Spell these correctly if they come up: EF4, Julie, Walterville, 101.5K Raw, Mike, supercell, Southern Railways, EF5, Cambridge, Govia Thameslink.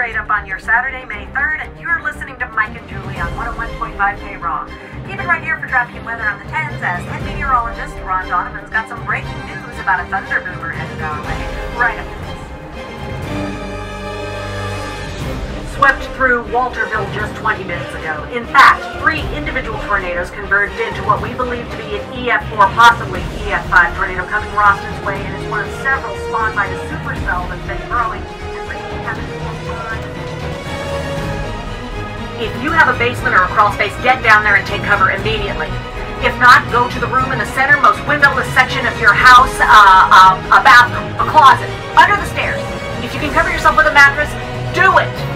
Straight Up on your Saturday, May 3rd, and you're listening to Mike and Julie on 101.5K Raw. Keep it right here for traffic and weather on the 10s as head meteorologist Ron Donovan's got some breaking news about a thunder boomer headed our way. Right up. Swept through Walterville just 20 minutes ago. In fact, three individual tornadoes converged into what we believe to be an EF4, possibly EF5 tornado coming Roston's way, and it's one of several spawned by the supercell that's been growing. If you have a basement or a crawl space, get down there and take cover immediately. If not, go to the room in the centermost windowless section of your house, a bathroom, a closet, under the stairs. If you can cover yourself with a mattress, do it.